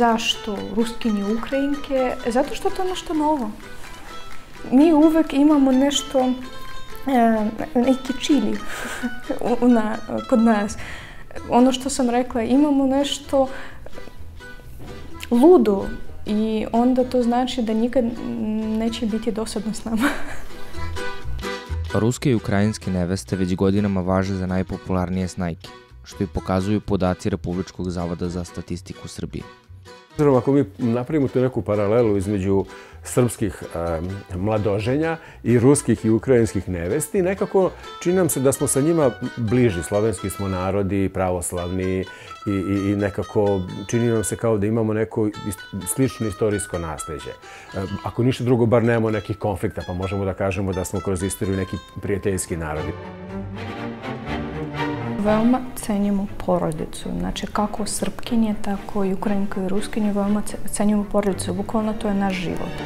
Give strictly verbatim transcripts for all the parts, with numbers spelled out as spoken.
Zašto Ruskinje, Ukrajinke? Zato što to je nešto novo. Mi uvek imamo nešto, neki čili kod nas. Ono što sam rekla, imamo nešto ludo i onda to znači da nikad neće biti dosadno s nama. Ruske i ukrajinske neveste već godinama važe za najpopularnije snajke, što i pokazuju podaci Republičkog zavoda za statistiku Srbije. Ako mi napravimo tu neku paralelu između srpskih mladoženja i ruskih i ukrajinskih nevesti, nekako čini nam se da smo sa njima bliži. Slovenski smo narodi, pravoslavni i nekako čini nam se kao da imamo neko slično istorijsko nasleđe. Ako ništa drugo, bar nemamo nekih konflikta, pa možemo da kažemo da smo kroz istoriju neki prijateljski narodi. Veoma cenimo porodicu, znači kako Srpkinje, tako i Ukrajinke i Ruskinje, veoma cenimo porodicu, bukvalno to je naš život.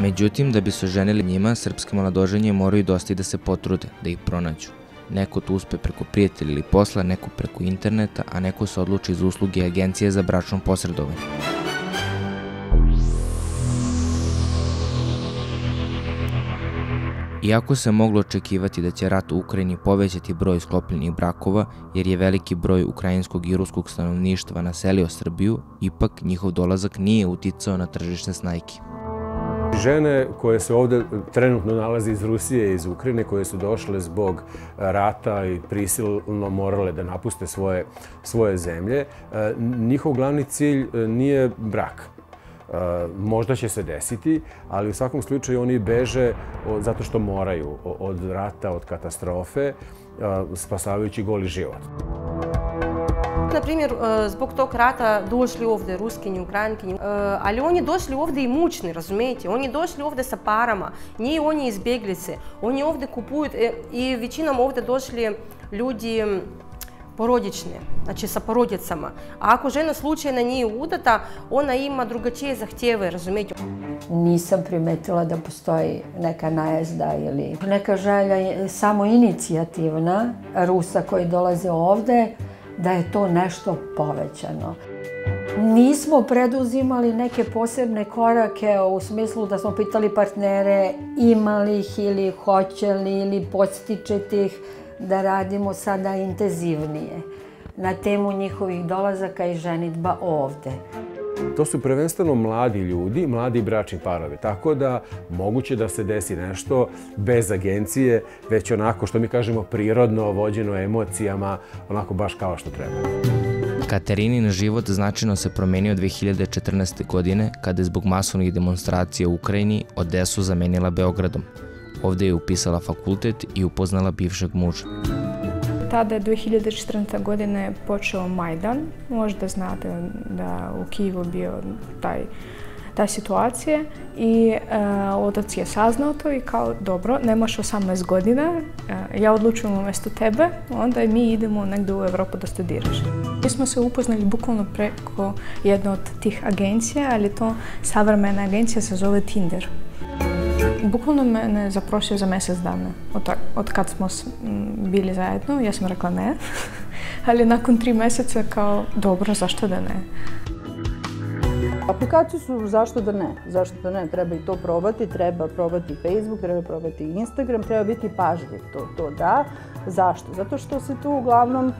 Međutim, da bi se oženili njima, srpske mladoženje moraju dosta i da se potrude, da ih pronađu. Neko to uspe preko prijatelja ili posla, neko preko interneta, a neko se odluči iz usluge Agencije za bračno posredovanje. Iako se moglo očekivati da će rat u Ukrajini povećati broj sklopljenih brakova, jer je veliki broj ukrajinskog i ruskog stanovništva naselio Srbiju, ipak njihov dolazak nije uticao na tržište snajki. Žene koje se ovde trenutno nalaze iz Rusije i iz Ukrajine, koje su došle zbog rata i prisilno morale da napuste svoje zemlje, njihov glavni cilj nije brak. Možda će se desiti, ali u svakom slučaju oni beže zato što moraju, od rata, od katastrofe, spasavajući goli život. Na primjer, zbog tog rata došli ovdje Ruskinje, Ukrajinkinje, ali oni došli ovdje i mučni, razumijete? Oni došli ovdje sa parama, nije oni izbjeglice, oni ovdje kupuju i većinom ovdje došli ljudi porodične, znači sa porodicama. A ako žena slučajno nije udata, ona ima drugačije zahtjeve, razumijete? Nisam primetila da postoji neka najezda ili neka želja samoinicijativna Rusa koji dolaze ovde, da je to nešto povećano. Nismo preduzimali neke posebne korake u smislu da smo pitali partnere ima li ih ili hoće li ili podstičete ih da radimo sada intenzivnije na temu njihovih dolazaka i ženidba ovde. To su prvenstveno mladi ljudi, mladi bračni parovi, tako da moguće da se desi nešto bez agencije, već onako što mi kažemo prirodno, vođeno emocijama, onako baš kao što treba. Katerinin život značajno se promenio dve hiljade četrnaeste. godine kada je zbog masovnih demonstracija u Ukrajini Odesu zamenila Beogradom. Ovdje je upisala fakultet i upoznala bivšeg muža. Tada je dve hiljade četrnaeste. godine počeo Majdan. Možda znate da u Kijevu bio ta situacija. I otac je saznao to i kao, dobro, nemaš osamnaest godina, ja odlučujem umjesto tebe, onda mi idemo negdje u Evropu da studiraš. Mi smo se upoznali bukvalno preko jedne od tih agencija, ali to savremena agencija se zove Tinder. Bukvalno mene zaprosio za mjesec dana, od kad smo bili zajedno, ja sam rekla ne, ali nakon tri mjeseca kao dobro, zašto da ne? Aplikacije su zašto da ne, zašto da ne, treba i to probati, treba probati Facebook, treba probati Instagram, treba biti pažljiv, to da, zašto? Zato što se tu uglavnom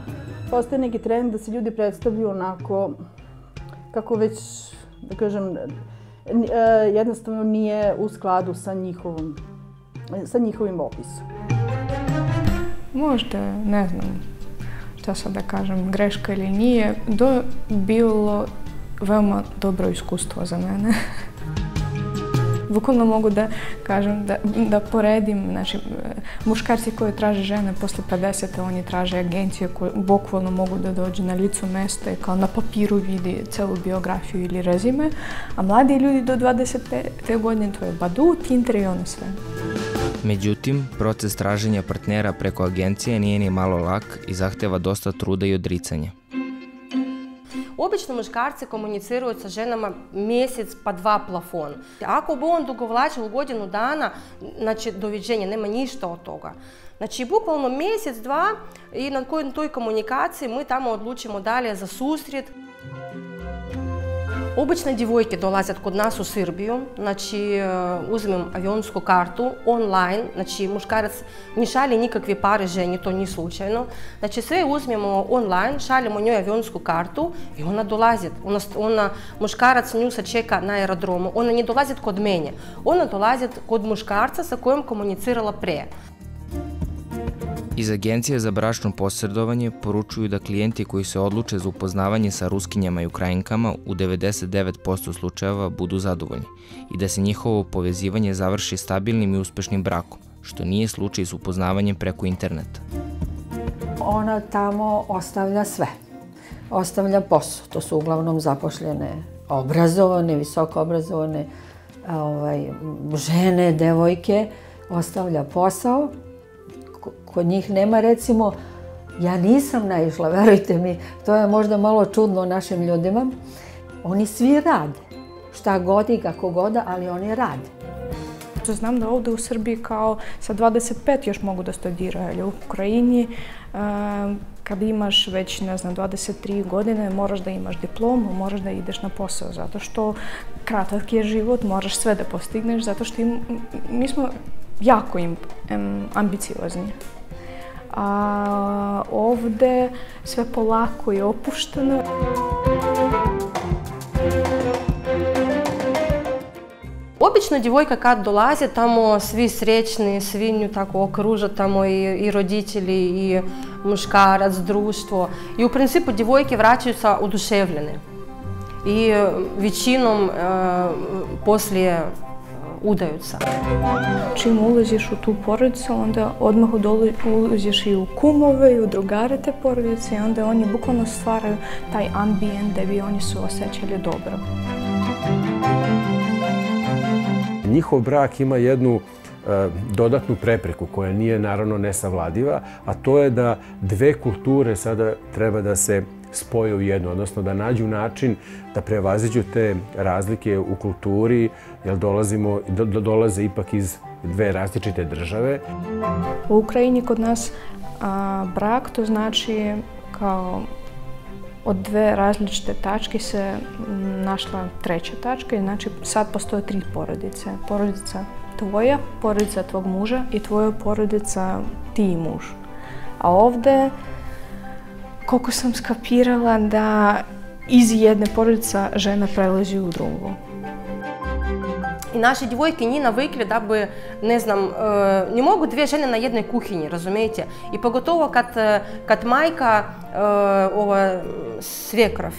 postoje neki trend da se ljudi predstavljaju onako, kako već, da kažem, jednostavno nije u skladu sa njihovim opisom. Možda, ne znam šta sad da kažem, greška ili nije, to bilo veoma dobro iskustvo za mene. Bukvalno mogu da kažem, da poredim, znači, muškarci koji traže žene posle pedesete, oni traže agencije koje bukvalno mogu da dođu na licu mesta i kao na papiru vidi celu biografiju ili rezime, a mladi ljudi do dvadesete godine to je Badoo, Tinder i ono sve. Međutim, proces traženja partnera preko agencije nije ni malo lak i zahteva dosta truda i odricanja. Obično muškarci komuniciraju sa ženama mjesec pa dva plafon. Ako bi on dugovlačil godinu dana, znači doviđenja, nema ništa od toga. Znači bukvalno mjesec, dva i na toj komunikaciji mi tamo odlučimo dalje za susret. Обично дівчатки долазять до нас у Сербію, значить, візьмемо авіонську карту онлайн, значить, мушкарець не шалі ніякі пари жені, то не случайно. Значить, все візьмемо онлайн, шалимо ній авіонську карту, і вона долазить. Вона, мушкарець нюса чека на аеродрому, вона не долазить до мене, вона долазить до мушкарця, з яким комуніцирала пре. Iz Agencije za bračno posredovanje poručuju da klijenti koji se odluče za upoznavanje sa Ruskinjama i Ukrajinkama u devedeset devet posto slučajeva budu zadovoljni i da se njihovo povezivanje završi stabilnim i uspešnim brakom, što nije slučaj s upoznavanjem preko interneta. Ona tamo ostavlja sve. Ostavlja posao. To su uglavnom zapošljene, obrazovane, visoko obrazovane žene, devojke. Ostavlja posao. Kod njih nema, recimo, ja nisam naišla, verujte mi, to je možda malo čudno našim ljudima. Oni svi rade, šta god i kako god, ali oni rade. Znam da ovde u Srbiji kao sa dvadeset pet još mogu da studiraju, ali u Ukrajini kad imaš već, ne znam, dvadeset tri godine moraš da imaš diplomu, moraš da ideš na posao, zato što kratak je život, moraš sve da postigneš, zato što mi smo jako ambiciozni. A ovde sve polako je opušteno. Обично девойка, когда долазит, там сви сречные, свинью так окружат, там и, и родители, и мушкарец, дружство. И, в принципе, девойки вращаются удушевлены. И вечером э, после удаются. Чим улазиш у ту породицу, onda odmah улазиш и у кумове, и у другаре те породице, и onda они буквально stvaraju taj ambijent da bi oni su osjećali dobro. Njihov brak ima jednu dodatnu prepreku koja nije naravno nesavladiva, a to je da dve kulture sada treba da se spoje u jednu, odnosno da nađu način da prevaziđu te razlike u kulturi, jer dolaze ipak iz dve različite države. U Ukrajini kod nas brak to znači kao od dve različite tačke se našla treća tačka i znači sad postoje tri porodice. Porodica tvoja, porodica tvog muža i tvoja porodica ti i muž. A ovde, koliko sam skapirala, da iz jedne porodica žena prelazi u drugu. И наши девойки не навыкли, дабы, не знам, э, не могут две жены на одной кухне, разумеете. И поготова кат, кат майка э, ова, свекровь.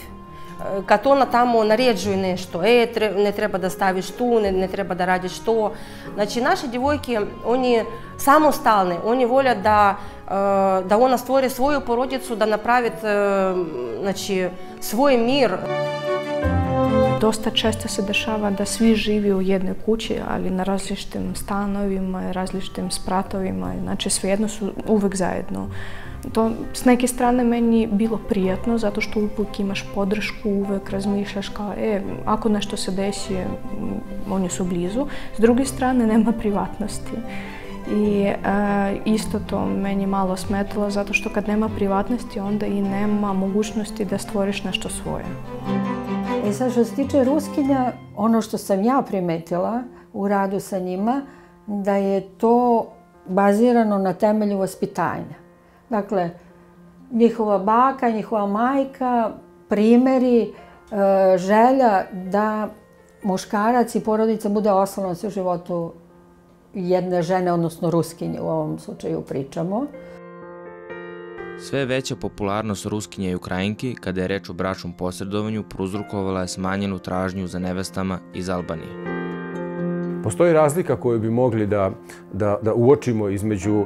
Кат она там нареджує нешто, э, тре, не треба да ставиш ту, не, не треба да радиш то. Значит, наши девойки, они самосталны, они волят да, э, да она створи свою породицу, да направит э, значит, свой мир. Dosta često se dešava da svi živi u jednoj kući, ali na različitim stanovima, različitim spratovima, znači svejedno su uvek zajedno. To s neke strane meni bilo prijatno, zato što uvek imaš podršku, uvek razmišljaš kao, e, ako nešto se desi, oni su blizu. S druge strane, nema privatnosti. I isto to meni malo smetalo, zato što kad nema privatnosti, onda i nema mogućnosti da stvoriš nešto svoje. I sad što se tiče Ruskinja, ono što sam ja primetila u radu sa njima, da je to bazirano na temelju vaspitanja. Dakle, njihova baka, njihova majka, primeri, želja da muškarac i porodica bude oslonac u životu jedne žene, odnosno Ruskinje, u ovom slučaju pričamo. Sve veća popularnost Ruskinja i Ukrajinki, kada je reč o bračnom posredovanju, prouzrokovala je smanjenu tražnju za nevestama iz Albanije. Postoji razlika koju bi mogli da uočimo između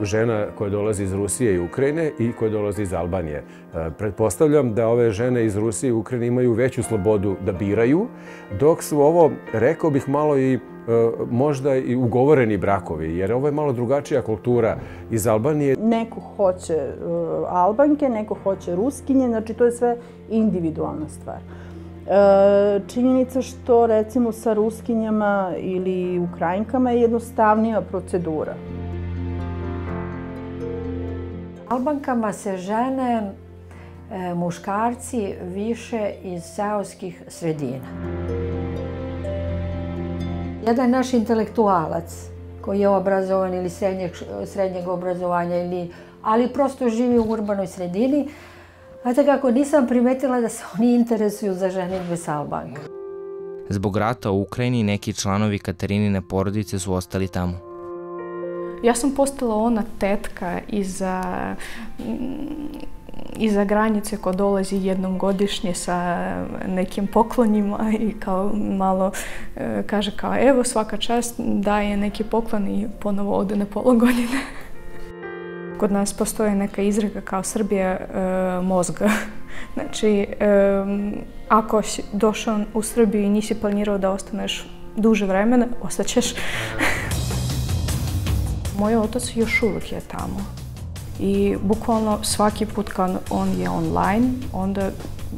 žena koje dolaze iz Rusije i Ukrajine i koje dolaze iz Albanije. Pretpostavljam da ove žene iz Rusije i Ukrajine imaju veću slobodu da biraju, dok su ovo, rekao bih, malo i možda i ugovoreni brakovi, jer ovo je malo drugačija kultura iz Albanije. Neko hoće Albanke, neko hoće Ruskinje, znači to je sve individualna stvar. Činjenica što recimo sa Ruskinjama ili Ukrajinkama je jednostavnija procedura. Albankama se žene muškarci više iz seoskih sredina. Jedan naš intelektualac koji je obrazovan ili srednjeg obrazovanja, ali prosto živi u urbanoj sredini, a tako nisam primetila da se oni interesuju za ženidbe sa Albanka. Zbog rata u Ukrajini neki članovi Katerinine porodice su ostali tamo. Ja sam postala ona tetka iza granice koja dolazi jednom godišnje sa nekim poklonima i kao malo kaže kao evo svaka čast daje neki poklon i ponovo ode na pola godine. Kod nas postoji neka izreka kao Srbija mozga. Znači, ako si došao u Srbiju i nisi planirao da ostaneš duže vremena, ostaćeš. Moj otac još uvijek je tamo i bukvalno svaki put kad on je online, onda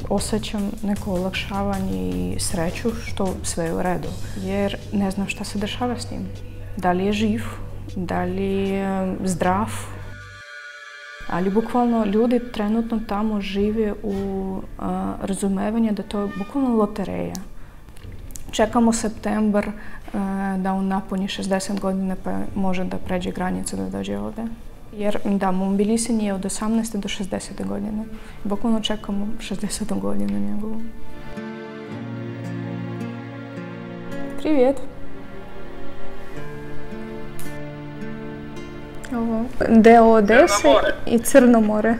osjećam neko olakšavanje i sreću što sve je u redu. Jer ne znam šta se dešava s njim. Da li je živ, da li je zdrav. Ali bukvalno ljudi trenutno tamo žive u razumevanju da to je bukvalno lotereja. Čekamo septembar da on napuni šezdeset godina pa može da pređe granicu da dođe ovde. Jer da, mobilisanje je od osamnaeste do šezdesete godine. Bukvalno čekamo šezdesetu godinu njegovu. Привет! Deo Odese и Черноморье.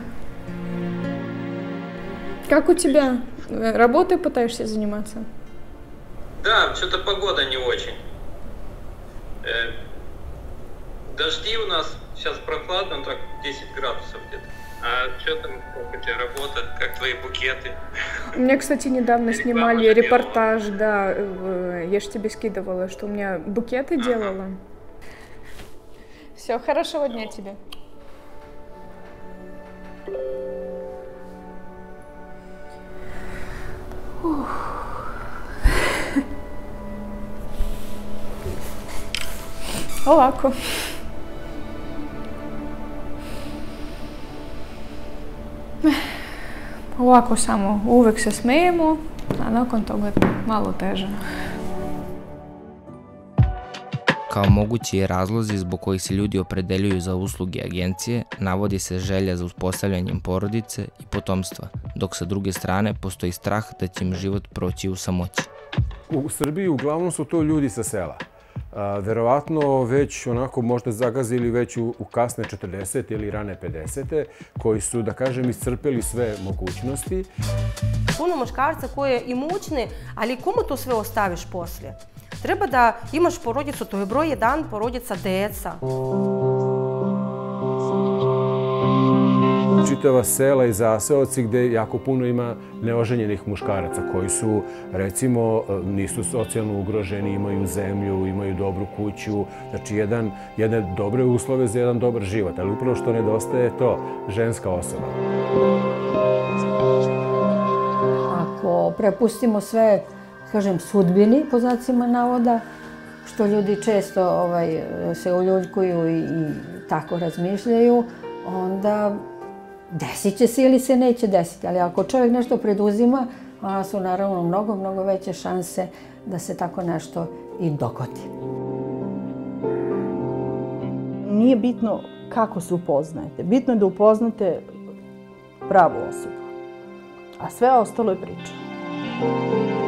Как у тебя? Работой пытаешься заниматься? Да, что-то погода не очень. Э, дожди у нас, сейчас прохладно, так десять градусов где-то. А что там, как у тебя работа, как твои букеты? У меня, кстати, недавно и снимали репортаж, делала. Да, э, я же тебе скидывала, что у меня букеты ага. делала. Все, хорошего дня тебе. Ух. Ovako. Ovako samo uvek se smijemo, a nakon toga je malo teže. Kao mogući razlozi zbog kojih se ljudi opredeljuju za usluge agencije, navodi se želja za uspostavljanjem porodice i potomstva, dok sa druge strane postoji strah da će im život proći u samoći. U Srbiji uglavnom su to ljudi sa sela. Verovatno već onako možda zagazili već u kasne četrdesete ili rane pedesete, koji su, da kažem, iscrpeli sve mogućnosti. Puno muškarca koji je imućni, ali komu to sve ostaviš poslije? Treba da imaš porodicu, to je broj jedan, porodica, deca. Čitava sela i zaseoci gde jako puno ima neoženjenih muškaraca koji su, recimo, nisu socijalno ugroženi, imaju zemlju, imaju dobru kuću, znači jedne dobre uslove za jedan dobar život, ali upravo što nedostaje je to ženska osoba. Ako prepustimo sve, kažem, sudbini, po znacima navoda, što ljudi često se uljuljkuju i tako razmišljaju, onda desit će se ili se neće desiti, ali ako čovjek nešto preduzima, ona su naravno mnogo, mnogo veće šanse da se tako nešto i dogodi. Nije bitno kako se upoznajete, bitno je da upoznate pravu osobu, a sve ostalo je priča.